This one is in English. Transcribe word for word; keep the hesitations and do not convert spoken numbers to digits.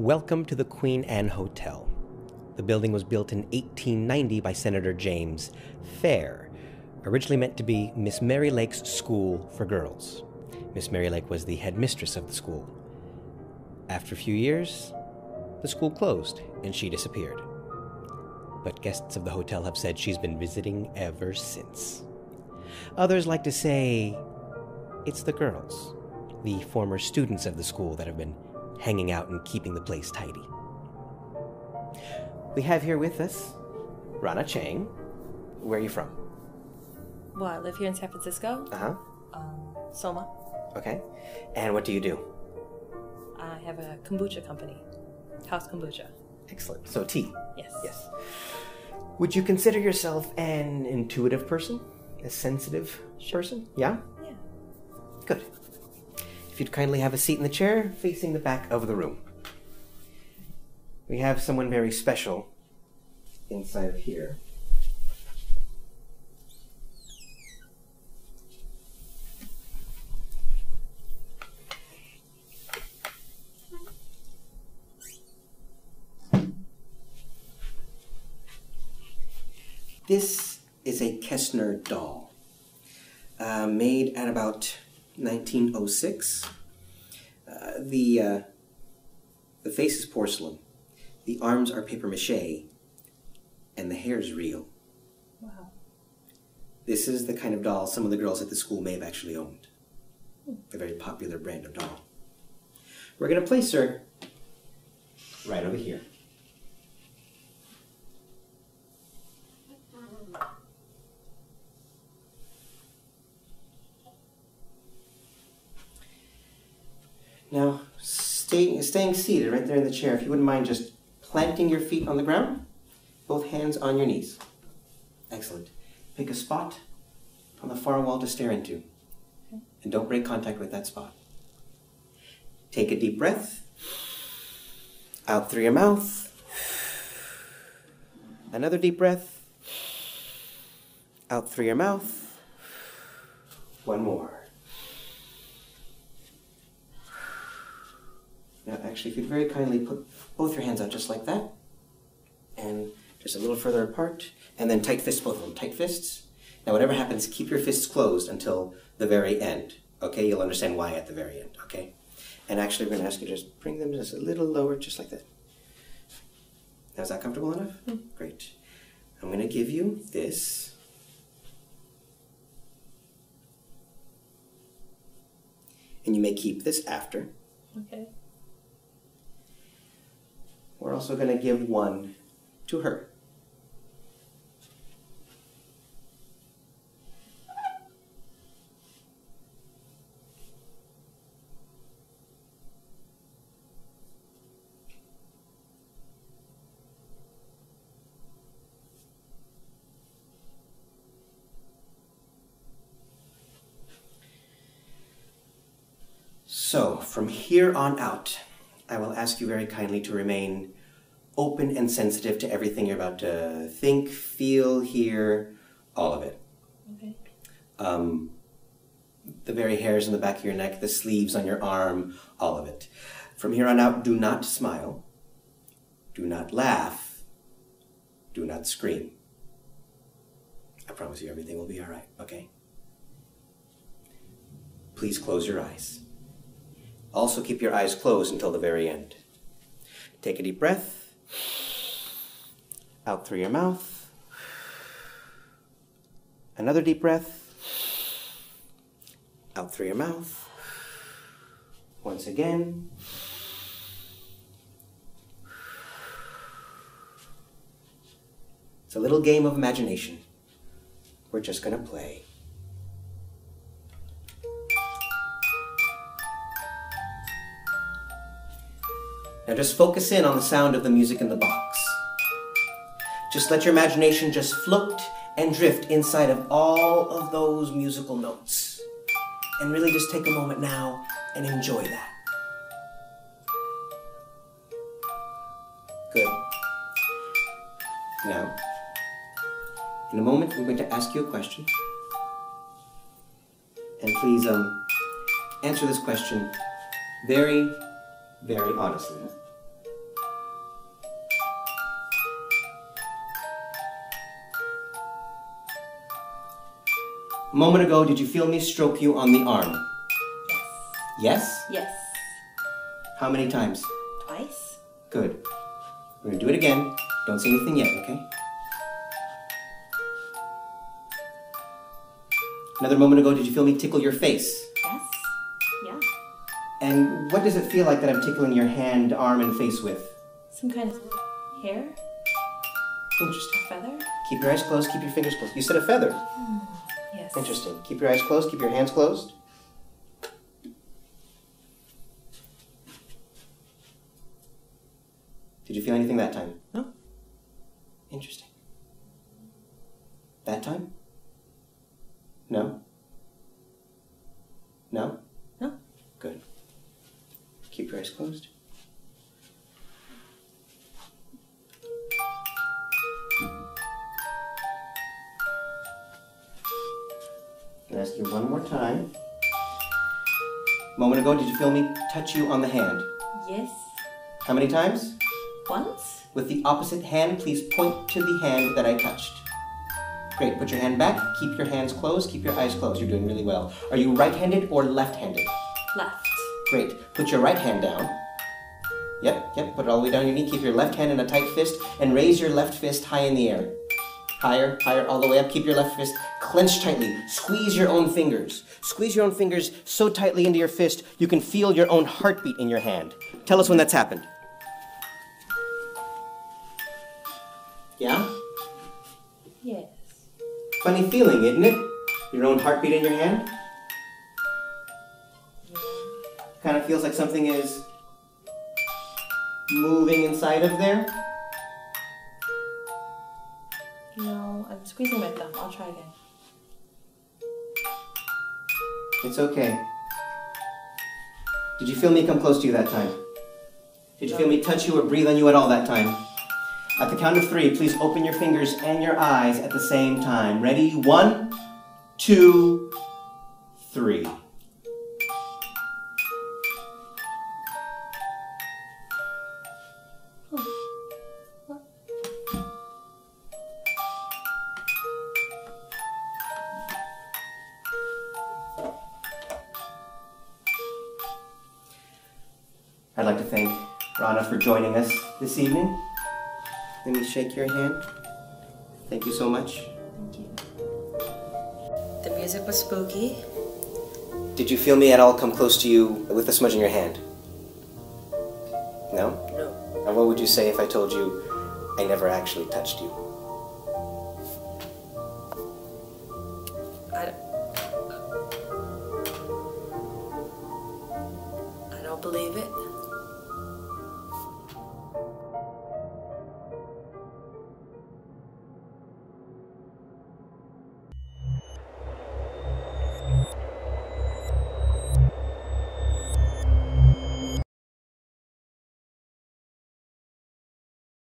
Welcome to the Queen Anne Hotel. The building was built in eighteen ninety by Senator James Fair, originally meant to be Miss Mary Lake's school for girls. Miss Mary Lake was the headmistress of the school. After a few years, the school closed and she disappeared. But guests of the hotel have said she's been visiting ever since. Others like to say it's the girls, the former students of the school, that have been hanging out and keeping the place tidy. We have here with us Rana Chang. Where are you from? Well, I live here in San Francisco. Uh-huh. Um, Soma. Okay. And what do you do? I have a kombucha company, House Kombucha. Excellent. So tea. Yes. Yes. Would you consider yourself an intuitive person? A sensitive sure. person? Yeah? Yeah. Good. If you'd kindly have a seat in the chair facing the back of the room. We have someone very special inside of here. This is a Kestner doll, uh, made at about nineteen oh six. Uh, the, uh, the face is porcelain, the arms are papier-mâché, and the hair is real. Wow. This is the kind of doll some of the girls at the school may have actually owned. A very popular brand of doll. We're going to place her right over here. Now, stay, staying seated right there in the chair, if you wouldn't mind just planting your feet on the ground, both hands on your knees. Excellent. Pick a spot on the far wall to stare into, and don't break contact with that spot. Take a deep breath, out through your mouth, another deep breath, out through your mouth, one more. Now, actually, if you'd very kindly put both your hands out just like that, and just a little further apart, and then tight fists, both of them, tight fists. Now, whatever happens, keep your fists closed until the very end, okay? You'll understand why at the very end, okay? And actually, we're going to ask you to just bring them just a little lower, just like that. Now, is that comfortable enough? Mm. Great. I'm going to give you this. And you may keep this after. Okay. We're also going to give one to her. So, from here on out, I will ask you very kindly to remain open and sensitive to everything you're about to think, feel, hear, all of it. Okay. Um, the very hairs in the back of your neck, the sleeves on your arm, all of it. From here on out, do not smile, do not laugh, do not scream. I promise you everything will be all right, okay? Please close your eyes. Also keep your eyes closed until the very end. Take a deep breath, out through your mouth, another deep breath, out through your mouth, once again, it's a little game of imagination, we're just going to play. Now just focus in on the sound of the music in the box. Just let your imagination just float and drift inside of all of those musical notes. And really just take a moment now and enjoy that. Good. Now, in a moment we're going to ask you a question. And please um, answer this question very, very honestly. A moment ago, did you feel me stroke you on the arm? Yes. Yes? Yes. How many times? Twice. Good. We're going to do it again. Don't say anything yet, okay? Another moment ago, did you feel me tickle your face? Yes. Yeah. And what does it feel like that I'm tickling your hand, arm, and face with? Some kind of hair? Interesting. A feather? Keep your eyes closed, keep your fingers closed. You said a feather. Mm, yes. Interesting. Keep your eyes closed, keep your hands closed. Did you feel anything that time? No. Interesting. That time? No? No? No. Good. Keep your eyes closed. I'm going to ask you one more time. A moment ago, did you feel me touch you on the hand? Yes. How many times? Once. With the opposite hand, please point to the hand that I touched. Great, put your hand back, keep your hands closed, keep your eyes closed. You're doing really well. Are you right-handed or left-handed? Left. Great, put your right hand down. Yep, yep, put it all the way down your knee. Keep your left hand in a tight fist and raise your left fist high in the air. Higher, higher, all the way up. Keep your left fist clenched tightly. Squeeze your own fingers. Squeeze your own fingers so tightly into your fist, you can feel your own heartbeat in your hand. Tell us when that's happened. Yeah? Yes. Funny feeling, isn't it? Your own heartbeat in your hand? Yeah. Kind of feels like something is moving inside of there? No, I'm squeezing my thumb. I'll try again. It's okay. Did you feel me come close to you that time? Did you feel me touch you or breathe on you at all that time? At the count of three, please open your fingers and your eyes at the same time. Ready? One, two, three. I'd like to thank Rana for joining us this evening. Let me shake your hand. Thank you so much. Thank you. The music was spooky. Did you feel me at all come close to you with a smudge in your hand? No? No. And what would you say if I told you I never actually touched you? I don't, I don't believe it.